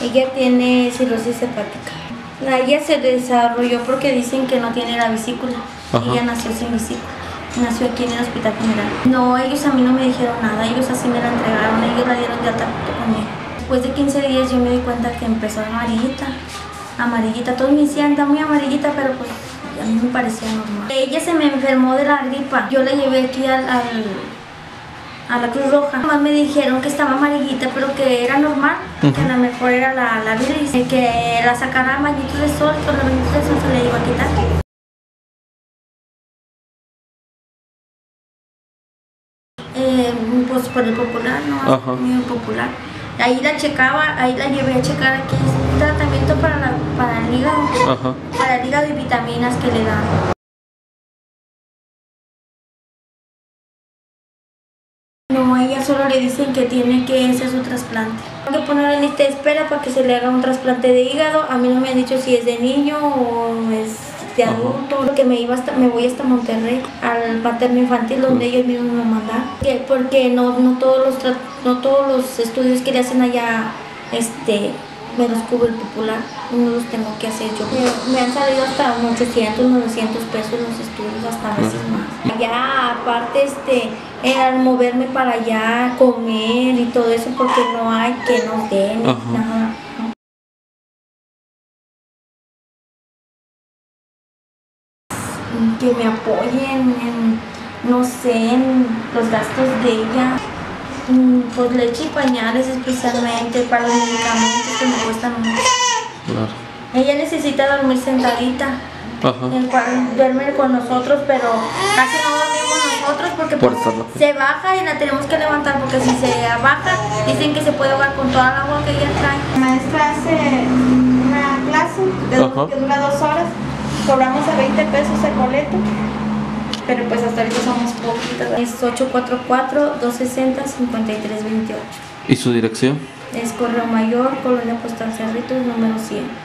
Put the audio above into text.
Ella tiene cirrosis hepática. Ella se desarrolló porque dicen que no tiene la vesícula. Ajá. Ella nació sin vesícula. Nació aquí en el hospital general. No, ellos a mí no me dijeron nada. Ellos así me la entregaron. Ellos la dieron de alta conmigo. Después de 15 días yo me di cuenta que empezó amarillita. Amarillita. Todos me decían, da muy amarillita, pero pues a mí me parecía normal. Ella se me enfermó de la gripa. Yo la llevé aquí a la Cruz Roja. Además me dijeron que estaba amarillita, pero que era normal, que a lo mejor era la virus, que la sacara a bañitos de sol, pero los bañitos de sol se le iba a quitar. Pues por el popular, ¿no? Ajá. Muy popular. Ahí la checaba, ahí la llevé a checar aquí. Es un tratamiento para el hígado. Ajá. Para el hígado y vitaminas que le dan. No, ella solo le dicen que tiene que hacer su trasplante. Hay que poner en lista de espera para que se le haga un trasplante de hígado. A mí no me han dicho si es de niño o es de adulto. Ajá. Que me voy hasta Monterrey, al paterno infantil, donde ellos mismos me mandan. Porque no todos los estudios que le hacen allá me los cubre el popular. No los tengo que hacer yo. Me han salido hasta 800, 900 pesos los estudios, hasta veces más. Allá, aparte, al moverme para allá, comer y todo eso, porque no hay que nos den nada. Que me apoyen en, no sé, en los gastos de ella. Pues leche y pañales, especialmente para los medicamentos que me cuestan mucho. Claro. Ella necesita dormir sentadita. Ajá. El cual duerme con nosotros, pero casi no dormimos nosotros porque se baja y la tenemos que levantar, porque si se baja dicen que se puede ahogar con toda la agua que ella trae. La maestra hace una clase que dura 2 horas, cobramos a 20 pesos el boleto, pero pues hasta ahorita somos poquitas. Es 844-260-5328. ¿Y su dirección? Es Correo Mayor, Colonia Postal Cerritos, número 100.